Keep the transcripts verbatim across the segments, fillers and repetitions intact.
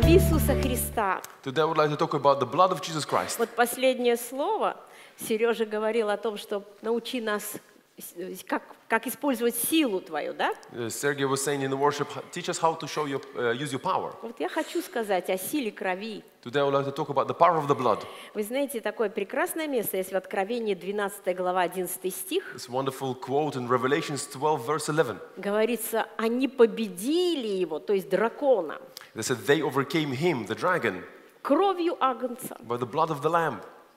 крови Иисуса Христа. Вот последнее слово. Сережа говорил о том, что научи нас, как, как использовать силу твою, да? Вот я хочу сказать о силе крови. Вы знаете, такое прекрасное место есть в Откровении двенадцатая глава, одиннадцатый стих. Говорится, они победили его, то есть дракона. Кровью агнца.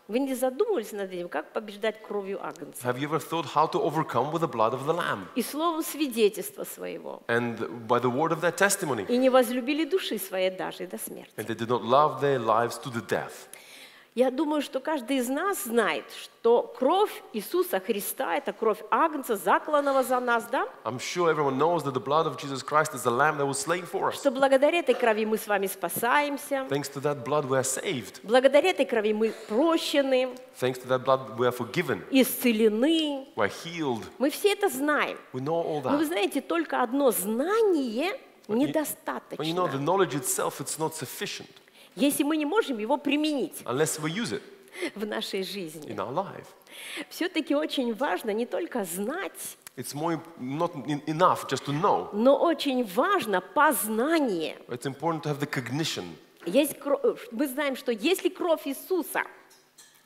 Вы не задумывались над этим, как побеждать кровью агнца? Have you ever thought how to overcome with the blood of the lamb? И словом свидетельства своего. And by the word of their testimony. И не возлюбили души своей даже до смерти. And they did not love their lives to the death. Я думаю, что каждый из нас знает, что кровь Иисуса Христа – это кровь Агнца, закланного за нас, да? Что благодаря этой крови мы с вами спасаемся. Благодаря этой крови мы прощены. Исцелены. Мы все это знаем. Но вы знаете, только одно знание недостаточно. Если мы не можем его применить в нашей жизни. Все-таки очень важно не только знать, It's more, not enough just to know. Но очень важно познание. It's important to have the cognition. Есть, мы знаем, что если кровь Иисуса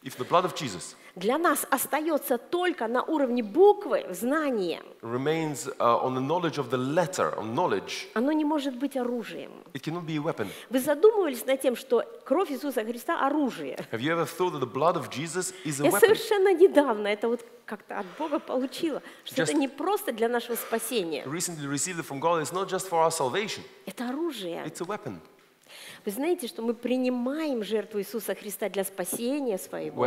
If the blood of Jesus для нас остается только на уровне буквы знания, remains, uh, on the knowledge of the letter, on knowledge, оно не может быть оружием. It cannot be a weapon. Вы задумывались над тем, что кровь Иисуса Христа – оружие? Have you ever thought that the blood of Jesus is a weapon? Я совершенно недавно это вот как-то от Бога получила, что just это не просто для нашего спасения. Recently received it from God. It's not just for our salvation. Это оружие. It's a weapon. Вы знаете, что мы принимаем жертву Иисуса Христа для спасения своего.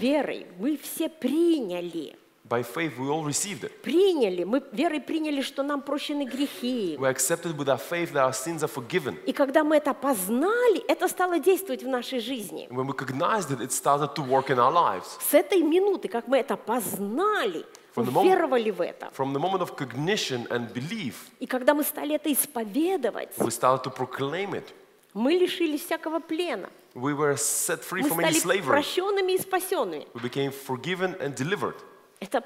Верой мы все приняли. By faith we all received it. Приняли, мы верой приняли, что нам прощены грехи. We accepted with our faith that our sins are forgiven. И когда мы это познали, это стало действовать в нашей жизни. When we recognized it, it started to work in our lives. С этой минуты, как мы это познали, веровали в это. From the moment of cognition and belief. И когда мы стали это исповедовать, we started to proclaim it. Мы лишились всякого плена. We were set free from any slavery. Мы стали прощенными и спасенными. We became forgiven and delivered. Это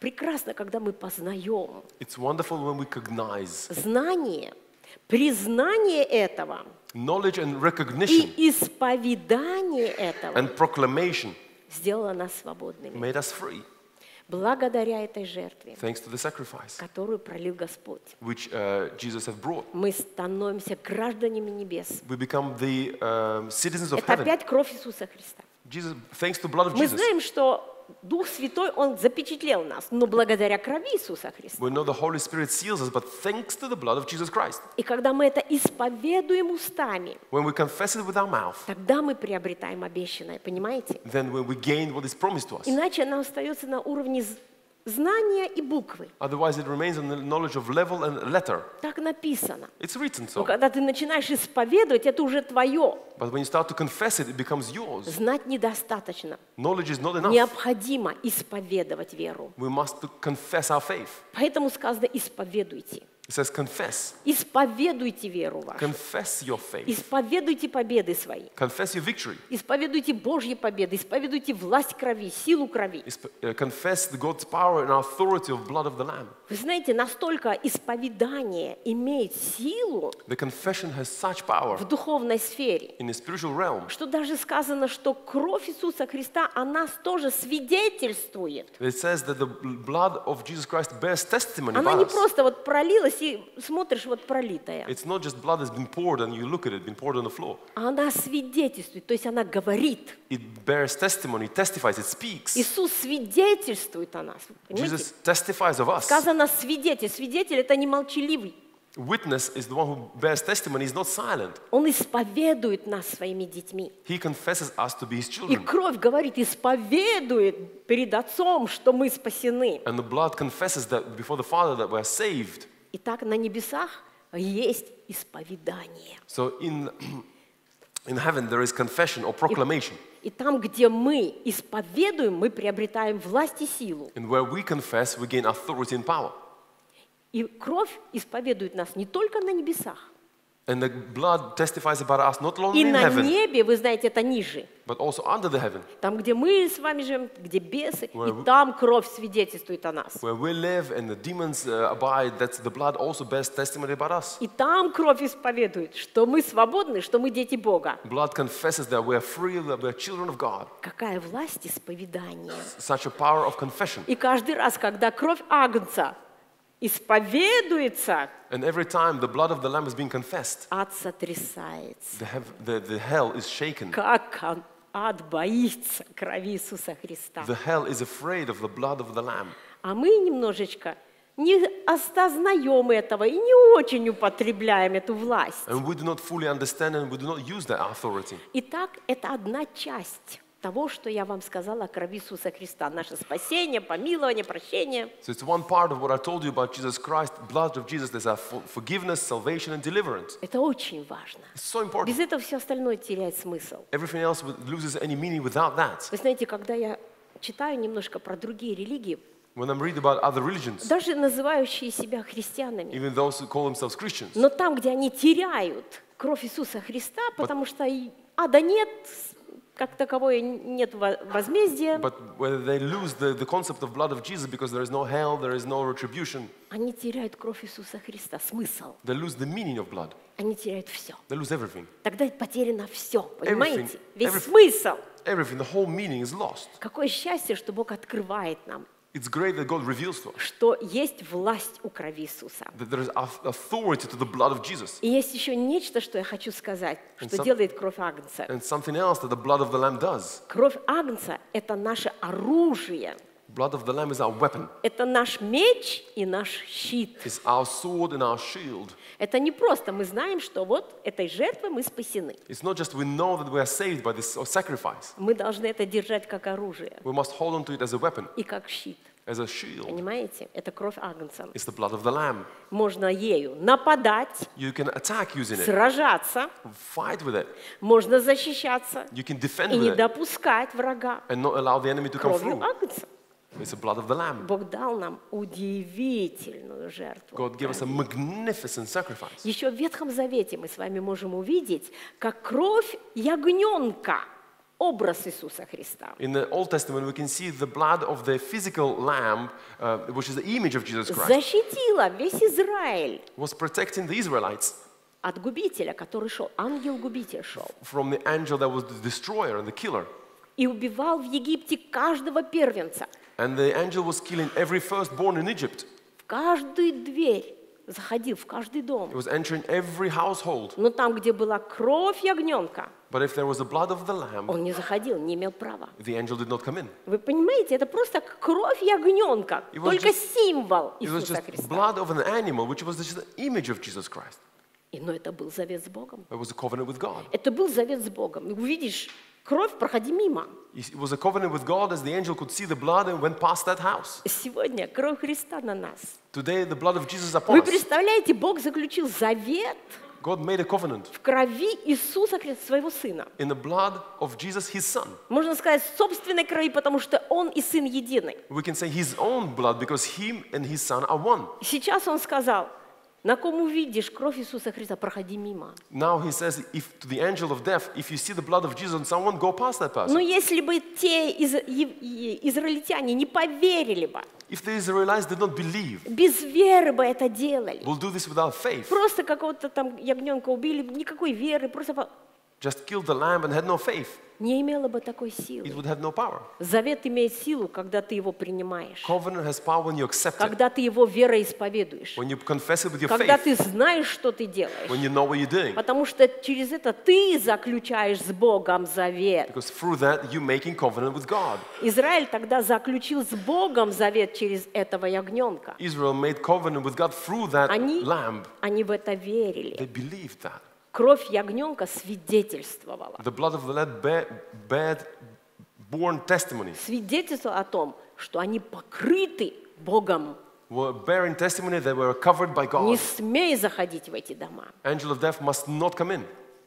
прекрасно, когда мы познаем. It's wonderful when we recognize. Знание, признание этого, knowledge and recognition, и исповедание этого, and proclamation, сделало нас свободными. Made us free. Благодаря этой жертве, thanks to the sacrifice, которую пролил Господь, which, uh, Jesus have brought, мы становимся гражданами небес. We become the, uh, citizens of heaven. Это опять кровь Иисуса Христа. Jesus, thanks to blood of Jesus. Мы знаем, что Дух Святой, Он запечатлел нас, но благодаря крови Иисуса Христа. И когда мы это исповедуем устами, mouth, тогда мы приобретаем обещанное, понимаете? Иначе оно остается на уровне знания и буквы. Так написано. So. Но когда ты начинаешь исповедовать, это уже твое. It, it Знать недостаточно. Необходимо исповедовать веру. Поэтому сказано, исповедуйте. It says, confess. Исповедуйте веру вашу. Confess your faith. Исповедуйте победы свои. Confess your victory. Исповедуйте Божьи победы. Исповедуйте власть крови, силу крови. Confess God's power and authority of blood of the Lamb. Вы знаете, настолько исповедание имеет силу the confession has such power в духовной сфере, in the spiritual realm, что даже сказано, что кровь Иисуса Христа о нас тоже свидетельствует. It says that the blood of Jesus Christ bears testimony. Она не просто вот пролилась, и смотришь вот пролитая. Она свидетельствует, то есть она говорит. It bears testimony, testifies, it speaks. Иисус свидетельствует о нас. Jesus testifies of us. Сказано свидетель. Свидетель – это не молчаливый. Witness is the one who bears testimony, is not silent. Он исповедует нас своими детьми. He confesses us to be his children. И кровь говорит, исповедует перед Отцом, что мы спасены. And the blood confesses that before the Father that we are saved. Итак, на небесах есть исповедание. So in in heaven there is confession or proclamation. И там, где мы исповедуем, мы приобретаем власть и силу. And where we confess, we gain authority and power. И кровь исповедует нас не только на небесах. And the blood testifies about us not only in heaven. И на небе, вы знаете, это ниже. But also under the heaven. Там, где мы с вами живем, где бесы, where и там кровь свидетельствует о нас. Where we live and the demons abide, that's the blood also bears testimony about us. И там кровь исповедует, что мы свободны, что мы дети Бога. Blood confesses that we are free, that we are children of God. Какая власть исповедания! Such a power of confession. И каждый раз, когда кровь Агнца исповедуется, and every time the blood of the lamb is being confessed, ад сотрясается. The, the, the hell is shaken. Как ад боится крови Иисуса Христа. The hell is afraid of the blood of the lamb. А мы немножечко не осознаем этого и не очень употребляем эту власть. And we do not fully understand and we do not use that authority. Итак, это одна часть того, что я вам сказала о крови Иисуса Христа, наше спасение, помилование, прощение. So it's one part of what I told you about Jesus Christ, blood of Jesus. There's forgiveness, salvation, and deliverance. Это очень важно. It's so important. Без этого все остальное теряет смысл. Everything else loses any meaning without that. Вы знаете, когда я читаю немножко про другие религии, when I'm reading about other religions, даже называющие себя христианами, even those who call themselves Christians, но там, где они теряют кровь Иисуса Христа, потому что ада нет, как таковое нет возмездия. Они теряют кровь Иисуса Христа, смысл. Они теряют все. Тогда потеряно все, понимаете? Весь смысл. Какое счастье, что Бог открывает нам, it's great that God reveals to us, что есть власть у крови Иисуса. That there is authority to the blood of Jesus. И есть еще нечто, что я хочу сказать, and что some, делает кровь Агнца. And something else that the blood of the Lamb does. Кровь Агнца – это наше оружие. Blood of the Lamb is our weapon. Это наш меч и наш щит. It's our sword and our shield. Это не просто мы знаем, что вот этой жертвой мы спасены. It's not just we know that we are saved by this sacrifice. Мы должны это держать как оружие. We must hold on to it as a weapon. И как щит. As a shield. Понимаете? Это кровь Агнца. It's the blood of the Lamb. Можно ею нападать. You can attack using it. Сражаться. Fight with it. Можно защищаться. You can defend with it. И не допускать врага. And not allow the enemy to come through. Кровью Агнца. It's the blood of the Lamb. Бог дал нам удивительную жертву. God gave us a magnificent sacrifice. Еще в Ветхом Завете мы с вами можем увидеть, как кровь ягненка, образ Иисуса Христа. In the Old Testament we can see the blood of the physical lamb, uh, which is the image of Jesus Christ. Защитила весь Израиль. Was protecting the Israelites. От губителя, который шел, ангел-губитель шел. From the angel that was the destroyer and the killer. И убивал в Египте каждого первенца. And the angel was killing every firstborn in Egypt. В каждую дверь заходил, в каждый дом. It was entering every household. Но там, где была кровь ягненка, but if there was the blood of the lamb, он не заходил, не имел права. The angel did not come in. Вы понимаете, это просто кровь ягненка, только символ Иисуса Христа. It was just blood of an animal, which was just the image of Jesus Christ. Но это был завет с Богом. It was a covenant with God. Это был завет с Богом. Увидишь кровь, проходи мимо. It was a covenant with God, as the angel could see the blood and went past that house. Сегодня кровь Христа на нас. Today the blood of Jesus upon us. Вы представляете, Бог заключил завет. God made a covenant. В крови Иисуса Христа, своего сына. In the blood of Jesus, his son. Можно сказать, собственной крови, потому что он и сын едины. We can say his own blood because him and his son are one. Сейчас он сказал: на ком увидишь кровь Иисуса Христа, проходи мимо. Now he says, if to the angel of death, if you see the blood of Jesus on someone, go past that person. Но если бы те из, израильтяне не поверили бы, if the Israelites did not believe, без веры бы это делали. We'll do this without faith. Просто какого-то там ягненка убили, никакой веры, просто just killed the lamb and had no faith. Не имело бы такой силы. It would have no power. Завет имеет силу, когда ты его принимаешь. Covenant has power when you accept it. Когда ты его верой исповедуешь. When you confess it with your faith. Когда ты знаешь, что ты делаешь. When you know what you're doing. Потому что через это ты заключаешь с Богом завет. Because through that you're making covenant with God. Израиль тогда заключил с Богом завет через этого ягненка. Israel made covenant with God through that lamb. Они в это верили. They believed that. Кровь ягненка свидетельствовала. The blood of the lamb bear born testimony. Свидетельствовала о том, что они покрыты Богом. Were bearing testimony, they were covered by God. Не смей заходить в эти дома. Angel of death must not come in.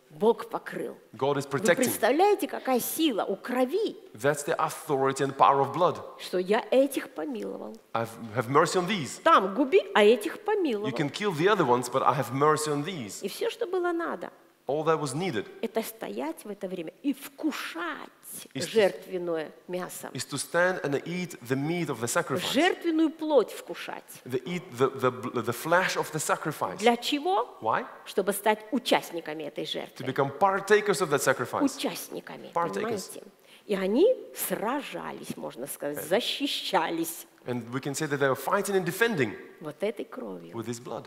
Бог покрыл. God is protecting. Вы представляете, какая сила у крови? That's the authority and power of blood. Что я этих помиловал. I have mercy on these. Там губи, а этих помиловал. You can kill the other ones, but I have mercy on these. И все, что было надо. All that was needed. Это стоять в это время и вкушать жертвенное мясо. Is to stand and eat the meat of the sacrifice. Жертвенную плоть вкушать. The eat the the the flesh of the sacrifice. Для чего? Why? Чтобы стать участниками этой жертвы. To become partakers of that sacrifice. Участниками. Partakers. И они сражались, можно сказать, защищались. And we can say that they were fighting and defending. Вот этой кровью. With this blood.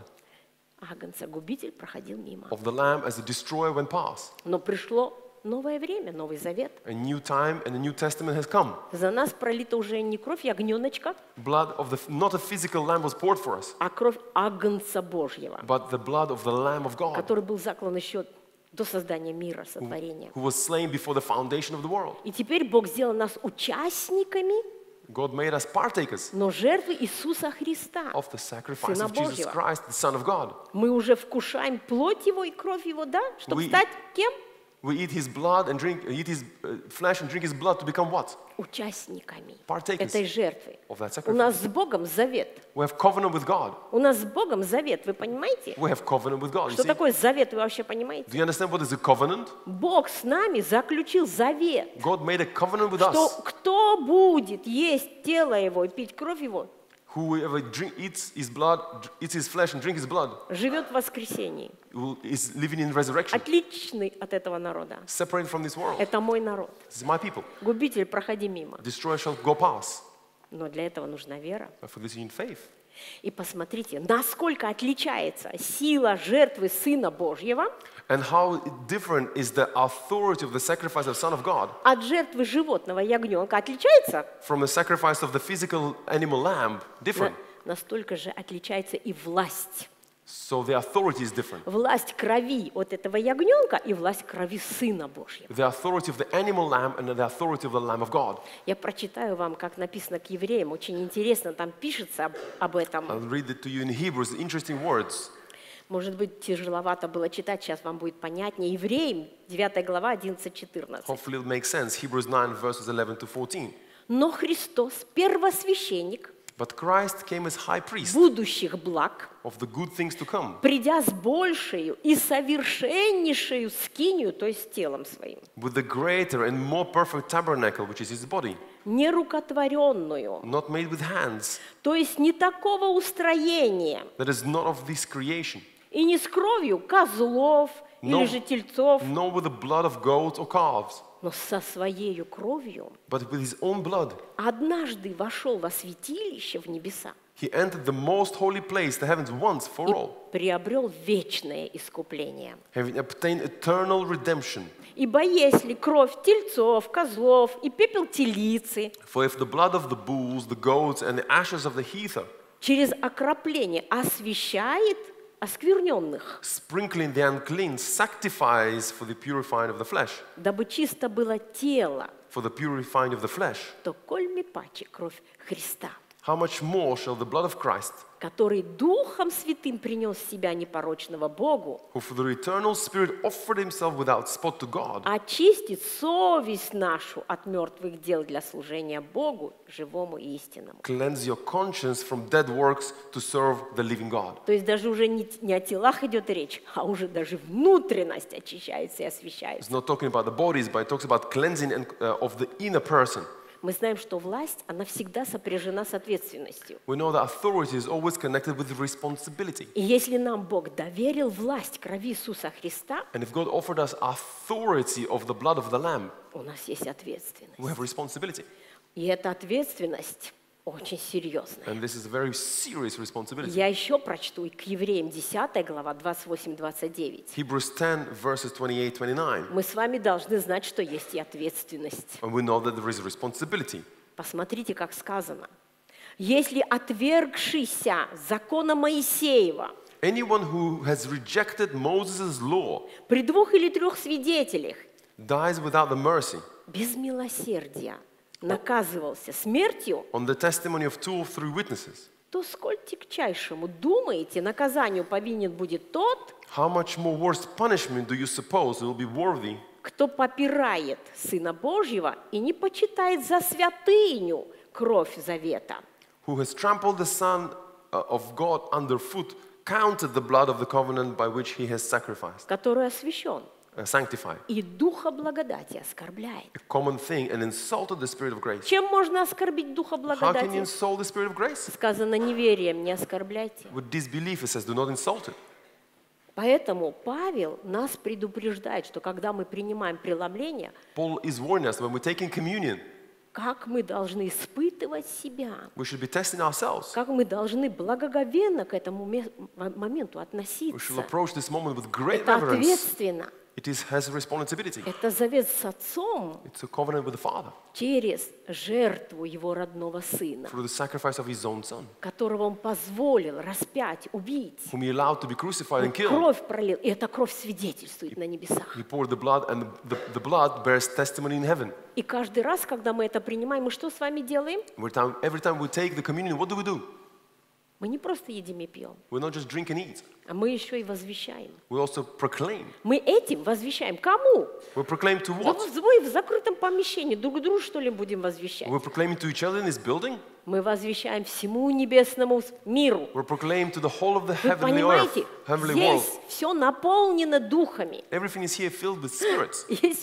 Агнца губитель проходил мимо. Of the lamb as a destroyer when passed. Но пришло новое время, Новый Завет. A new time and a new testament has come. За нас пролита уже не кровь ягненочка. Blood of the not a physical lamb was poured for us. А кровь Агнца Божьего. But the blood of the Lamb of God. Который был заклан еще до создания мира, сотворения. Who was slain before the foundation of the world. И теперь Бог сделал нас участниками. God made us partakers но жертвы Иисуса Христа, of the sacrifice Сына of Jesus Божьего. Christ, the Son of God. Мы уже вкушаем плоть Его и кровь Его, да? Чтобы we, стать кем? We eat His blood and drink, eat His flesh and drink His blood to become what? Участниками partakers этой жертвы. Of that sacrifice. У нас с Богом завет. We have covenant with God. У нас с Богом завет, вы понимаете? We have covenant with God. Что такое завет, вы вообще понимаете? Do you understand what is a covenant? Бог с нами заключил завет. God made a covenant with us. Что кто будет есть тело Его и пить кровь Его? Whoever drink, eats his blood, eats his flesh and drink his blood. Живет в воскресении. Is living in resurrection. Отличный от этого народа. Separated from this world. Это мой народ. This is my people. Губитель, проходи мимо. Destroyer shall go past. Но для этого нужна вера. But for this you need faith. И посмотрите, насколько отличается сила жертвы Сына Божьего от жертвы животного ягненка. Отличается? From the sacrifice of the physical animal lamb, different. Настолько же отличается и власть. So the authority is different. Власть крови от этого ягненка и власть крови Сына Божьего. The authority of the animal lamb and the authority of the Lamb of God. Я прочитаю вам, как написано к евреям, очень интересно там пишется об, об этом. I'll read it to you in Hebrews, interesting words. Может быть, тяжеловато было читать, сейчас вам будет понятнее. Евреям, девятая глава, одиннадцать-четырнадцать. Hopefully it'll make sense. Hebrews nine, verses eleven to fourteen. Но Христос, первосвященник, But Christ came as high priest будущих благ, of the good things to come. Придя с большей и совершеннейшей скинию, то есть телом своим, with the greater and more perfect tabernacle, which is his body, не рукотворенную, not made with hands, то есть не такого устроения, that is not of this creation, и не с кровью козлов или же тельцов, nor with the blood of goats or calves. Но со своей кровью однажды вошел во святилище в небеса и приобрел вечное искупление. Ибо если кровь тельцов, козлов и пепел телицы через окропление освящает оскверненных, sprinkling the unclean sanctifies for the purifying of the flesh, дабы чисто было тело, for the purifying of the flesh, то коль ми паче кровь Христа, how much more shall the blood of Christ, который Духом Святым принес себя непорочного Богу, who for the eternal Spirit offered himself without spot to God, очистит совесть нашу от мертвых дел для служения Богу, живому и истинному. Cleanse your conscience from dead works to serve the living God. То есть даже уже не, не о телах идет речь, а уже даже внутренность очищается и освещается. It's not talking about the bodies, but it talks about cleansing and, uh, of the inner person. Мы знаем, что власть, она всегда сопряжена с ответственностью. И если нам Бог доверил власть крови Иисуса Христа, у нас есть ответственность. И эта ответственность очень серьезная. Я еще прочту к Евреям десятая глава, двадцать восемь — двадцать девять. Мы с вами должны знать, что есть и ответственность. Посмотрите, как сказано. Если отвергшийся закона Моисеева, anyone who has rejected Moses' law, при двух или трех свидетелях, dies without the mercy, без милосердия, наказывался смертью, on the testimony of two or three witnesses, то сколь тягчайшему, думаете, наказанию повинен будет тот, кто попирает Сына Божьего и не почитает за святыню кровь завета. Who has trampled the Son of God underfoot, counted the blood of the covenant by which he has sacrificed. Который освящен. И Духа благодати оскорбляет. Чем можно оскорбить Духа благодати? Сказано, неверием не оскорбляйте. Поэтому Павел нас предупреждает, что когда мы принимаем преломление, как мы должны испытывать себя, как мы должны благоговенно к этому моменту относиться. Это ответственно. It is his responsibility. Это завет с Отцом через жертву Его родного Сына, которого Он позволил распять, убить, кровь пролил, и эта кровь свидетельствует на небесах. И каждый раз, когда мы это принимаем, мы что с вами делаем? Мы не просто едим и пьем, а мы еще и возвещаем. Мы этим возвещаем кому? Мы в закрытом помещении друг другу, что ли, будем возвещать? Мы возвещаем всему небесному миру. Вы понимаете, здесь все наполнено духами. Если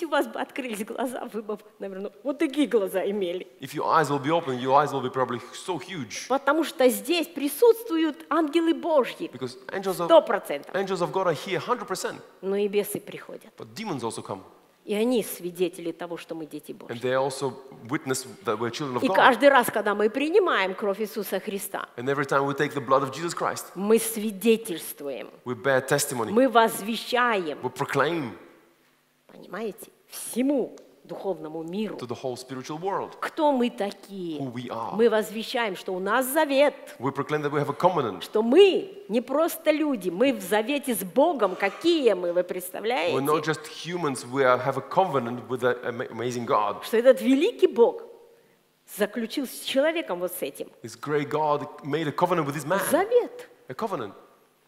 у вас бы открылись глаза, вы бы, наверное, вот такие глаза имели. Потому что здесь присутствует Присутствуют ангелы Божьи, сто процентов. Но и бесы приходят. И они свидетели того, что мы дети Божьи. И каждый раз, когда мы принимаем кровь Иисуса Христа, мы свидетельствуем, мы возвещаем, понимаете, всему духовному миру. Кто мы такие? Мы возвещаем, что у нас завет. Что мы не просто люди, мы в завете с Богом. Какие мы, вы представляете? Что этот великий Бог заключил с человеком вот с этим. Завет.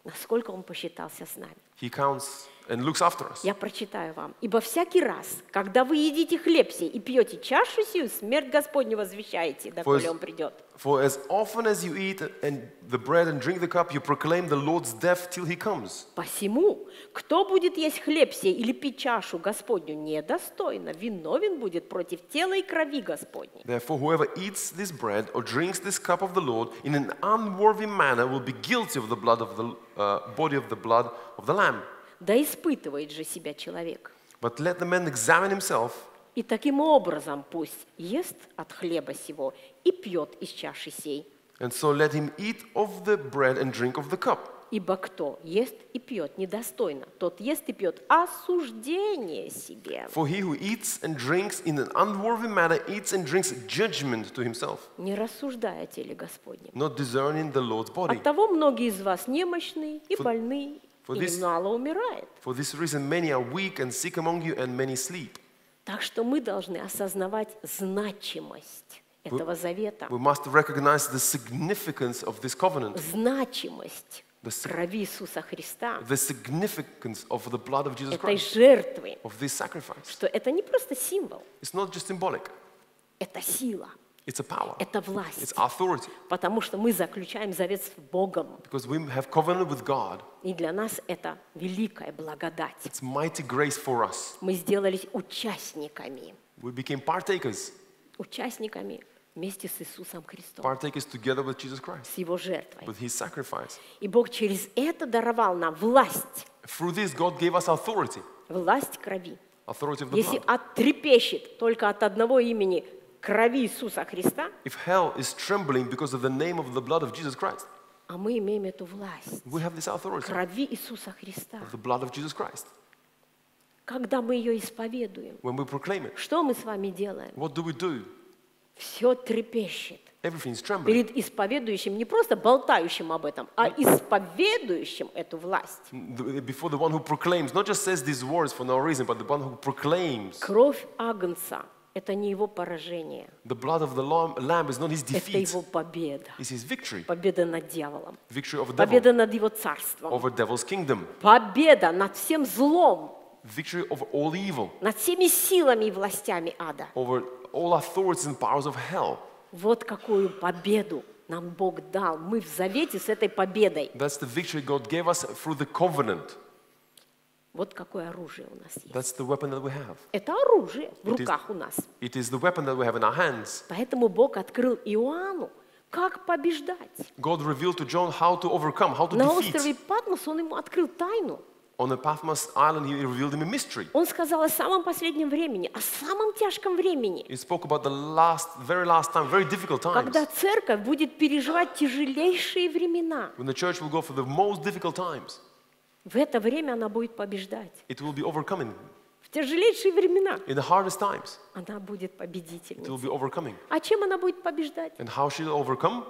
Насколько Он посчитался с нами. Я прочитаю вам. «Ибо всякий раз, когда вы едите хлеб сей и пьете чашу сию, смерть Господню возвещаете, доколе Он придет». «Посему, кто будет есть хлеб сей или пить чашу Господню недостойно, виновен будет против тела и крови Господней». «Therefore, whoever eats this bread or drinks this cup of the Lord in an unworthy manner will be guilty of the blood of the uh, body of the blood of the Lamb». Да испытывает же себя человек. И таким образом пусть ест от хлеба сего и пьет из чаши сей. Ибо кто ест и пьет недостойно, тот ест и пьет осуждение себе. Не рассуждая о теле Господнем. Оттого многие из вас немощны и больны, и мало умирает. Так что мы должны осознавать значимость этого завета. Значимость крови Иисуса Христа, этой жертвы, что это не просто символ, это сила. It's a power. Это власть. It's authority. Потому что мы заключаем завет с Богом. Because we have covenant with God. И для нас это великая благодать. It's mighty grace for us. Мы сделались участниками. We became partakers. Участниками вместе с Иисусом Христом. Partakers together with Jesus Christ. С Его жертвой. With His sacrifice. И Бог через это даровал нам власть. Through this God gave us authority. Власть крови. Authority of the blood. Если ад трепещет только от одного имени крови Иисуса Христа, if hell is trembling because of the name of the blood of Jesus Christ, а мы имеем эту власть, we have this authority, крови Иисуса Христа, of the blood of Jesus Christ. Когда мы ее исповедуем, when we proclaim it, что мы с вами делаем? What do we do? Все трепещет. Everything's trembling. Перед исповедующим, не просто болтающим об этом, а исповедующим эту власть. Before the one who proclaims, not just says these words for no reason, but the one who proclaims. Кровь Агнца Это не его поражение. The blood of the lamb, lamb is not his defeat. Это его победа. It's his victory. Победа над дьяволом. Victory over devil. Победа над его царством. Over devil's kingdom. Победа над всем злом. Victory over all evil. Над всеми силами и властями ада. Over all authorities and powers of hell. Вот какую победу нам Бог дал. Мы в завете с этой победой. That's the victory God gave us through the covenant. Вот какое оружие у нас есть. That's the weapon that we have. Это оружие в руках у нас. It is the weapon that we have in our hands. Поэтому Бог открыл Иоанну, как побеждать. God revealed to John how to overcome, how to defeat. На острове Патмос он ему открыл тайну. On the Patmos Island, he revealed him a mystery. Он сказал о самом последнем времени, о самом тяжком времени. He spoke about the last, very last time, very difficult times. Когда церковь будет переживать тяжелейшие времена. When the church will go through the most difficult times. В это время она будет побеждать. It will be overcoming. В тяжелейшие времена. In the hardest times. Она будет победительницей. It will be overcoming. А чем она будет побеждать? And how she will overcome?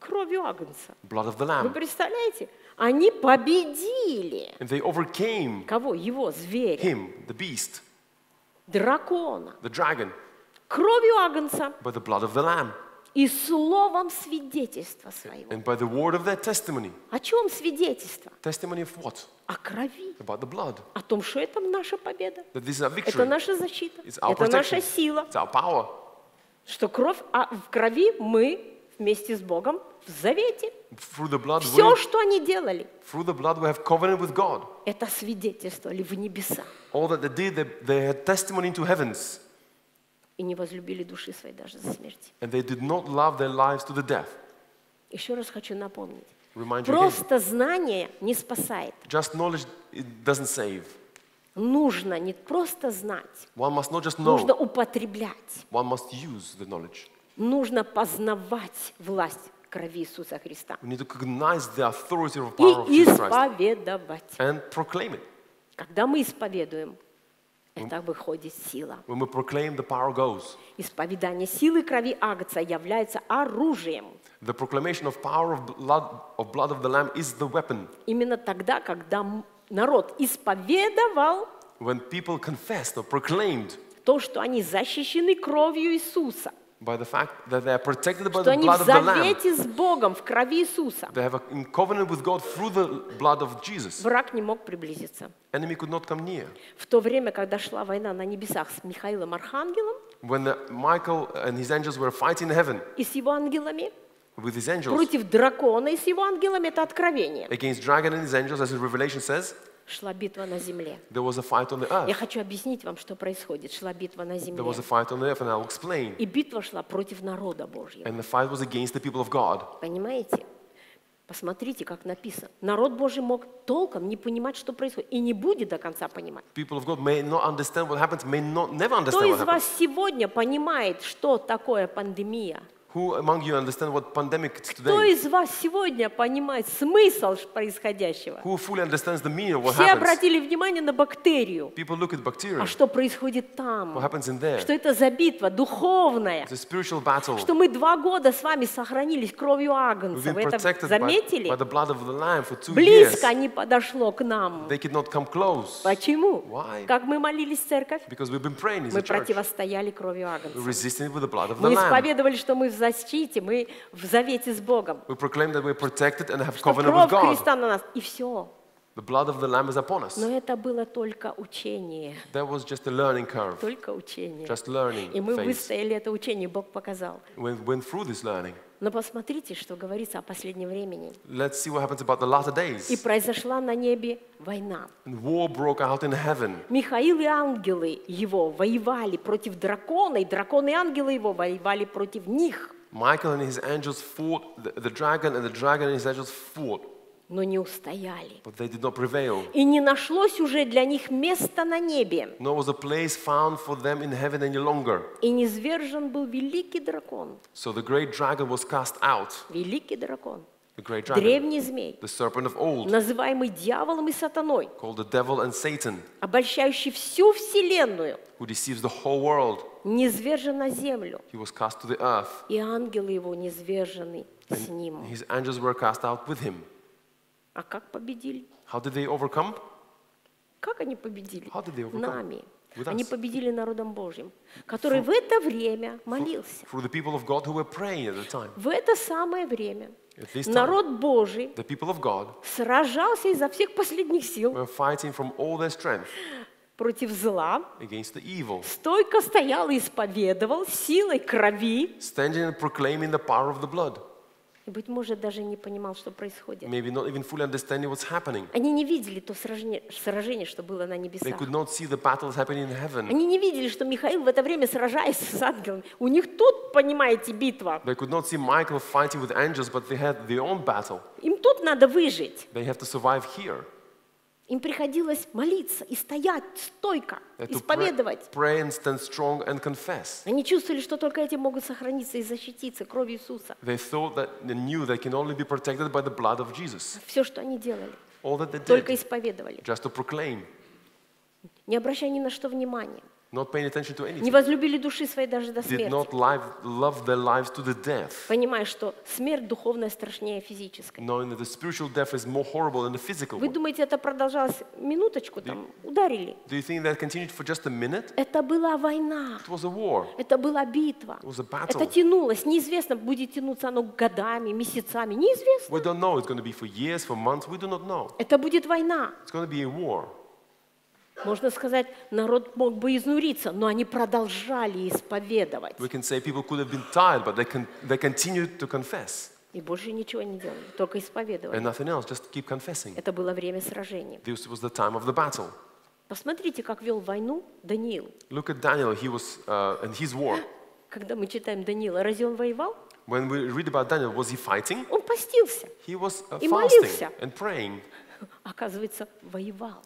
Кровью Агнца. Blood of the Lamb. Вы представляете? Они победили. And they overcame. Кого? Его, зверя. Him, the beast. Дракона. The dragon. Кровью Агнца. By the blood of the Lamb. И словом свидетельства своего. And by the word of their testimony. О чем свидетельство? Testimony of what? О крови. About the blood. О том, что это наша победа. That this is our victory. Это наша защита. It's our protection. Это наша сила. It's our power. Что кровь, а в крови мы вместе с Богом в завете. Through the blood. Все, что они делали. Through the blood we have covenant with God. Это свидетельство ли в небеса. All that they did, they had testimony to heavens. И не возлюбили души своей даже за смерть. Еще раз хочу напомнить. Просто знание не спасает. Нужно не просто знать. Нужно употреблять. Нужно познавать власть крови Иисуса Христа. И исповедовать. Когда мы исповедуем, это выходит сила. Исповедание силы крови Агнца является оружием. Именно тогда, когда народ исповедовал то, что они защищены кровью Иисуса. By the fact that they are protected by the blood of the Lamb. Что они в завете с Богом в крови Иисуса. They have a covenant with God through the blood of Jesus. Враг не мог приблизиться. Enemy could not come near. В то время, когда шла война на небесах с Михаилом Архангелом. When Michael and his angels were fighting in heaven. И с его ангелами. With his angels. Против дракона и с его ангелами, это откровение. Against dragon and his angels, as Revelation says. Шла битва на земле. Я хочу объяснить вам, что происходит. Шла битва на земле. Earth, и битва шла против народа Божьего. Понимаете? Посмотрите, как написано. Народ Божий мог толком не понимать, что происходит, и не будет до конца понимать. Кто из вас сегодня понимает, что такое пандемия? Who among you understand what pandemic is today? Кто из вас сегодня понимает смысл происходящего? Who fully understands the meaning of what happens? Все обратили внимание на бактерию. People look at bacteria. А что происходит там? What happens in there? Что это за битва духовная? It's a spiritual battle. Что мы два года с вами сохранились кровью Агнца. Вы это заметили? By the blood of the Lamb for two years. Близко не подошло к нам. They could not come close. Почему? Why? Как мы молились в церковь? Because we've been praying as a church. Мы противостояли кровью Агнца. We resisted with the blood of the Lamb. Мы исповедовали, что мы в защите, мы в завете с Богом. We proclaim that we are protected and have covenant with God. Кровь Христа на нас, и все. The blood of the Lamb is upon us. Но это было только учение. That was just a learning curve. Только учение. Just learning. И мы выстояли это учение, Бог показал. We went through this learning. Но посмотрите, что говорится о последнем времени. Let's see what happens about the latter days. И произошла на небе война. And war broke out in heaven. Михаил и ангелы его воевали против дракона, и дракон и ангелы его воевали против них. Michael and his angels fought the dragon, and the dragon and his angels fought. Но не устояли. But they did not prevail. И не нашлось уже для них места на небе. Nor was a place found for them in heaven any longer. И низвержен был великий дракон. So the great dragon was cast out. Великий дракон. The great dragon. Древний змей. The serpent of old. Называемый дьяволом и сатаной. Called the devil and Satan. Обольщающий всю вселенную. Who deceives the whole world. Низвержен на землю. He was cast to the earth. И ангелы его низвержены с ним. His angels were cast out with him. А как победили? How did they overcome? Как они победили? How did they overcome? Нами. они победили народом Божьим, который в это время молился. В это самое время народ Божий сражался изо всех последних сил против зла, стойко стоял и исповедовал силой крови, и, быть может, даже не понимал, что происходит. Они не видели то сражение, сражение, что было на небесах. Они не видели, что Михаил в это время сражается с ангелами. У них тут, понимаете, битва. Им тут надо выжить. Им приходилось молиться и стоять стойко, исповедовать. Они чувствовали, что только эти могут сохраниться и защититься кровью Иисуса. Все, что они делали, только исповедовали. Не обращая ни на что внимания. Не возлюбили души своей даже до смерти. Понимая, что смерть духовная страшнее физической. Вы думаете, это продолжалось минуточку, там, ударили? Это была война. Это была битва. Это тянулось. Неизвестно, будет тянуться оно годами, месяцами. Неизвестно. Это будет война. Можно сказать, народ мог бы изнуриться, но они продолжали исповедовать. И больше ничего не делали, только исповедовали. Это было время сражения. Посмотрите, как вел войну Даниил. Когда мы читаем Даниила, разве он воевал? Он постился и молился. Оказывается, воевал.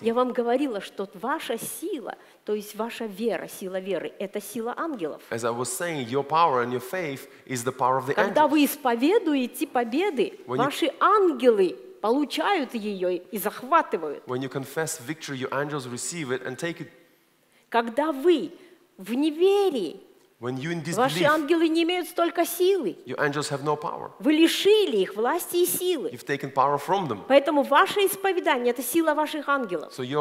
Я вам говорила, что ваша сила, то есть ваша вера, сила веры, это сила ангелов. Когда вы исповедуете победы, ваши ангелы получают ее и захватывают. Когда вы в неверии, ваши ангелы не имеют столько силы. Вы лишили их власти и силы. Поэтому ваше исповедание – это сила ваших ангелов. И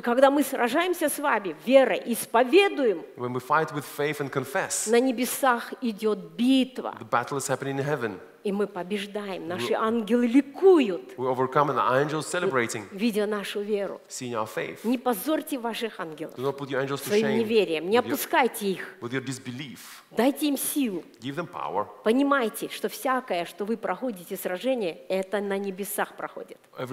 когда мы сражаемся с вами верой, исповедуем, на небесах идет битва. И мы побеждаем. Наши ангелы ликуют, видя нашу веру. Не позорьте ваших ангелов своим неверием. Не опускайте их. Дайте им силу. Понимайте, что всякое, что вы проходите сражение, это на небесах проходит. Мы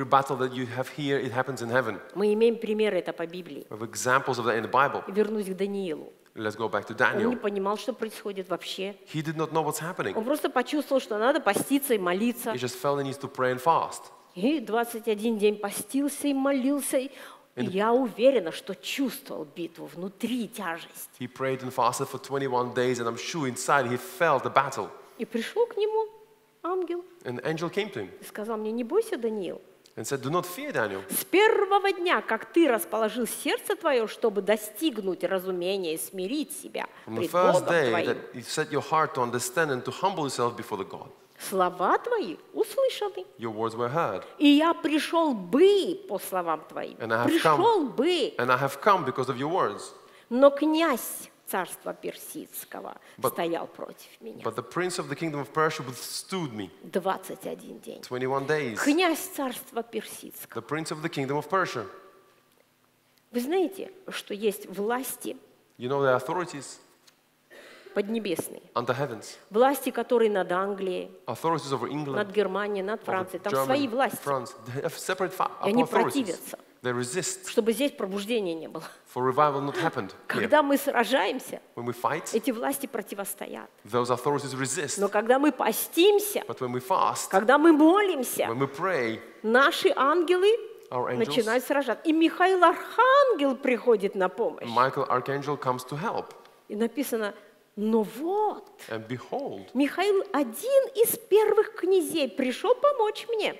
имеем примеры это по Библии. Вернусь к Даниилу. Let's go back to Daniel. Он не понимал, что происходит вообще. He did not know what's happening. Он просто почувствовал, что надо поститься и молиться. He just felt he needs to pray and fast. И двадцать один день постился и молился. И я уверена, что чувствовал битву внутри, тяжесть. He prayed and fasted for twenty-one days, and I'm sure inside he felt the battle. И пришел к нему ангел. And the angel came to him. И сказал мне: не бойся, Даниил. And said, do not fear, Daniel. С первого дня, как ты расположил сердце твое, чтобы достигнуть разумения и смирить себя пред Богом твоим, слова твои услышаны. Your words were heard. И я пришел бы по словам твоим. Пришел бы. And I have come because of your words. Но князь царства персидского but, стоял против меня. двадцать один день. twenty-one days. Князь царства персидского. The prince of the kingdom of Persia. Вы знаете, что есть власти, you know the authorities, поднебесные, under heavens. Власти, которые над Англией, authorities over England, над Германией, над Францией, там German, свои власти. France. They have separate authorities. Они противятся. Чтобы здесь пробуждения не было. Когда мы сражаемся, эти власти противостоят. Но когда мы постимся, когда мы молимся, наши ангелы начинают сражаться. И Михаил Архангел приходит на помощь. И написано: но вот, Михаил, один из первых князей, пришел помочь мне.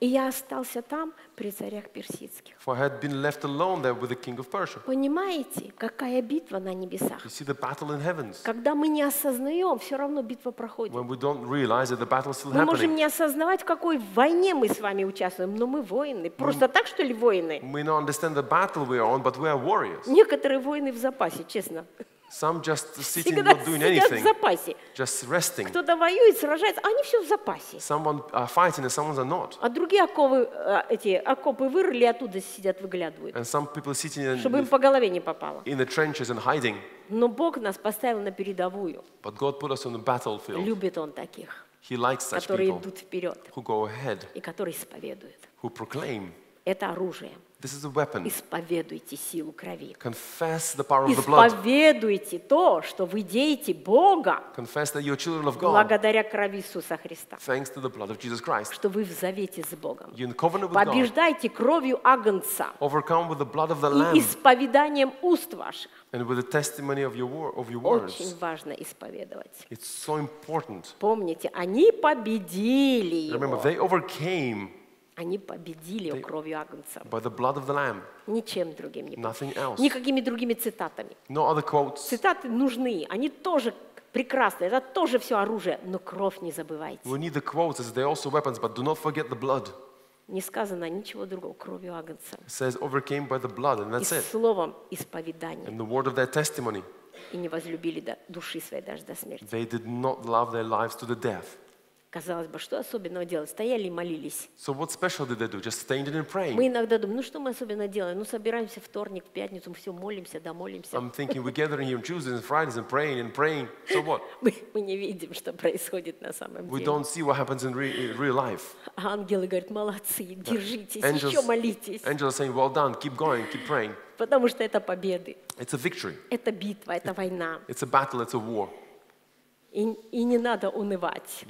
И я остался там при царях персидских. Понимаете, какая битва на небесах? Когда мы не осознаем, все равно битва проходит. Мы можем не осознавать, в какой войне мы с вами участвуем, но мы воины. Просто так, что ли, воины? Некоторые воины в запасе, честно. Some just sitting, not doing anything, just resting. Кто-то воюет, сражается, они все в запасе. Someone are fighting and someone's are not. А другие окопы, эти окопы вырыли, оттуда сидят, выглядывают. And some people sitting in, чтобы им по голове не попало. In the trenches and hiding. Но Бог нас поставил на передовую. But God put us on the battlefield. Любит Он таких, He likes such которые people, идут вперед, who go ahead, и которые исповедуют. Who proclaim. Это оружие. This is a weapon. Исповедуйте силу крови. Confess the power of the blood. Исповедуйте то, что вы дети Бога. Confess that you're children of God. Благодаря крови Иисуса Христа. Thanks to the blood of Jesus Christ. Что вы в завете с Богом. You're in covenant with God. Побеждайте кровью Агнца. Overcome with the blood of the Lamb. И исповеданием уст ваших. And with the testimony of your of your words. Очень важно исповедовать. It's so important. Помните, они победили его. Remember, they overcame. Они победили его кровью Агнца. Ничем другим не победили. Никакими другими цитатами. Цитаты нужны, они тоже прекрасны, это тоже все оружие, но кровь не забывайте. Не сказано ничего другого, кровью Агнца. И словом исповедания. И не возлюбили души своей даже до смерти. Казалось бы, что особенного делать? Стояли и молились. So what special did they do? Just standing and praying. Мы иногда думаем, ну что мы особенно делаем? Ну собираемся вторник, в пятницу, мы все молимся, да молимся. I'm thinking we're gathering here on Tuesdays and Fridays and praying and praying. So what? Мы не видим, что происходит на самом деле. We don't see what happens in real life. Ангелы говорят, молодцы, держитесь, еще молитесь. Angels saying, well done, keep going, keep praying. Потому что это победы. It's a victory. Это битва, это война. It's a battle, it's a war. И, и не надо унывать,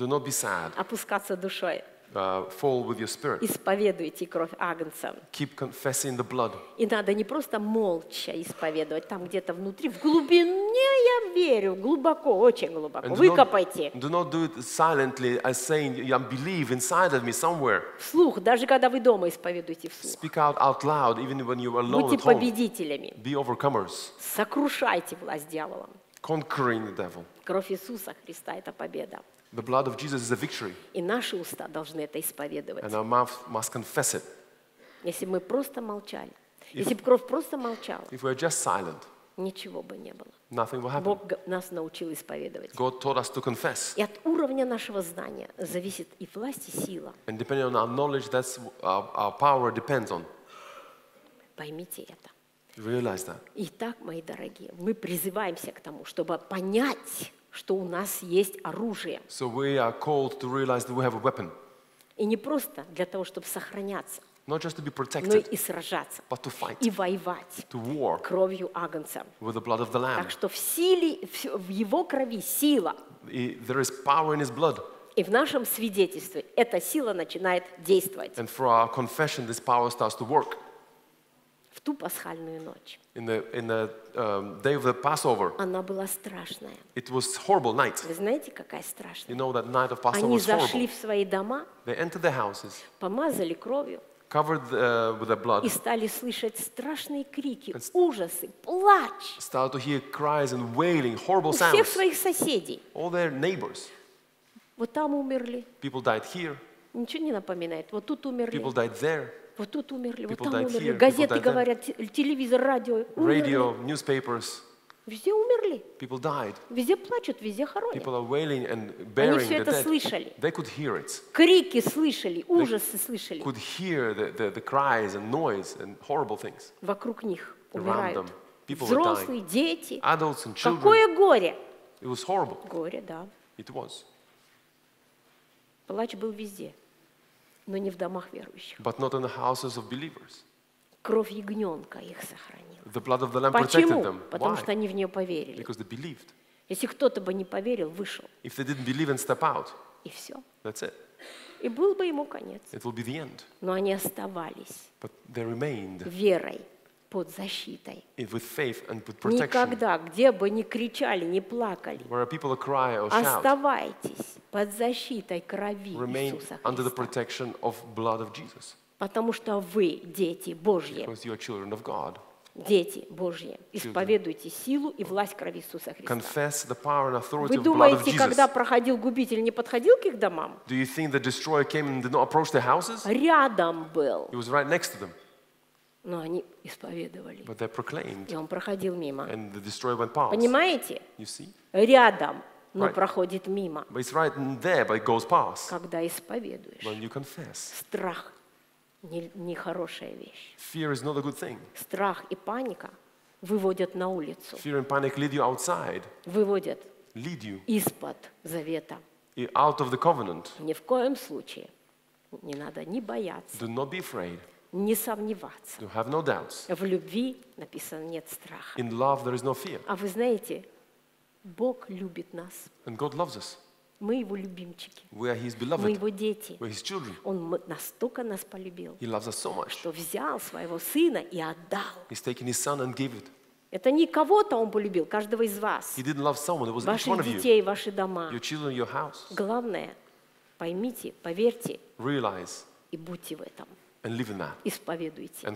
опускаться душой. Uh, fall with your spirit. Исповедуйте кровь Агнца. Keep confessing the blood. И надо не просто молча исповедовать, там где-то внутри, в глубине я верю, глубоко, очень глубоко. Выкопайте. Do not do it silently, as saying I believe inside of me somewhere. Вслух, даже когда вы дома исповедуете вслух. Speak out out loud, even when you are alone. Будьте победителями. Be overcomers. Сокрушайте власть дьявола. Conquering the devil. Кровь Иисуса Христа – это победа. The blood of Jesus is a victory. И наши уста должны это исповедовать. And our mouth must confess it. Если мы просто молчали, если бы кровь просто молчала, if we are just silent, ничего бы не было. Nothing will happen. Бог нас научил исповедовать. God taught us to confess. И от уровня нашего знания зависит и власть, и сила. And depending on our knowledge, that's our, our power depends on. Поймите это. Итак, мои дорогие, мы призываемся к тому, чтобы понять, что у нас есть оружие. И не просто для того, чтобы сохраняться, но и сражаться, и воевать кровью Агнца. Так что в силе, в его крови сила. И в нашем свидетельстве эта сила начинает действовать. В ту пасхальную ночь. In the, in the, um, day of the Passover. Она была страшная. It was horrible night. Вы знаете, какая страшная? You know that night of Passover was horrible. Они зашли в свои дома, they entered their houses, помазали кровью, covered uh, with their blood, и стали слышать страшные крики, ужасы, плач. Started to hear cries and wailing, horrible sounds. У всех своих соседей. All their neighbors. Вот там умерли. People died here. Ничего не напоминает. Вот тут умерли. People died there. Вот тут умерли, вот там умерли. Газеты говорят, телевизор, радио, умерли. Везде умерли. Везде плачут, везде хоронят. Они все это слышали. Крики слышали, ужасы слышали. Вокруг них умирают. Взрослые, дети. Какое горе! Горе, да. Плач был везде. Но не в домах верующих. But not in the houses of believers. Кровь ягненка их сохранила. The blood of the lamb protected them. Потому что они в нее поверили. Because they believed. Если кто-то бы не поверил, вышел. If they didn't believe and step out. И все. That's it. И был бы ему конец. It will be the end. Но они оставались. But they remained. Верой, под защитой. With faith and with protection. Никогда, где бы ни кричали, ни плакали, where people cry or shout, оставайтесь. под защитой крови Иисуса Христа. Потому что вы дети Божьи. Дети Божьи, исповедуйте силу и власть крови Иисуса Христа. Вы думаете, когда проходил губитель, не подходил к их домам? Рядом был. Но они исповедовали. И он проходил мимо. Понимаете? Рядом, но проходит мимо. Когда исповедуешь, страх нехорошая вещь. Fear is not a good thing. Страх и паника выводят на улицу. Fear and panic lead you outside. Выводят из-под завета. Out of the covenant. Ни в коем случае не надо ни бояться. Do not be afraid. Не сомневаться. Do have no doubts. В любви написано нет страха. In love there is no fear. А вы знаете, Бог любит нас. And God loves us. Мы его любимчики, мы его дети. Он настолько нас полюбил, что взял своего сына и отдал. Это не кого-то он полюбил, каждого из вас. Ваших детей, ваши дома. Главное, поймите, поверьте и будьте в этом. Исповедуйте.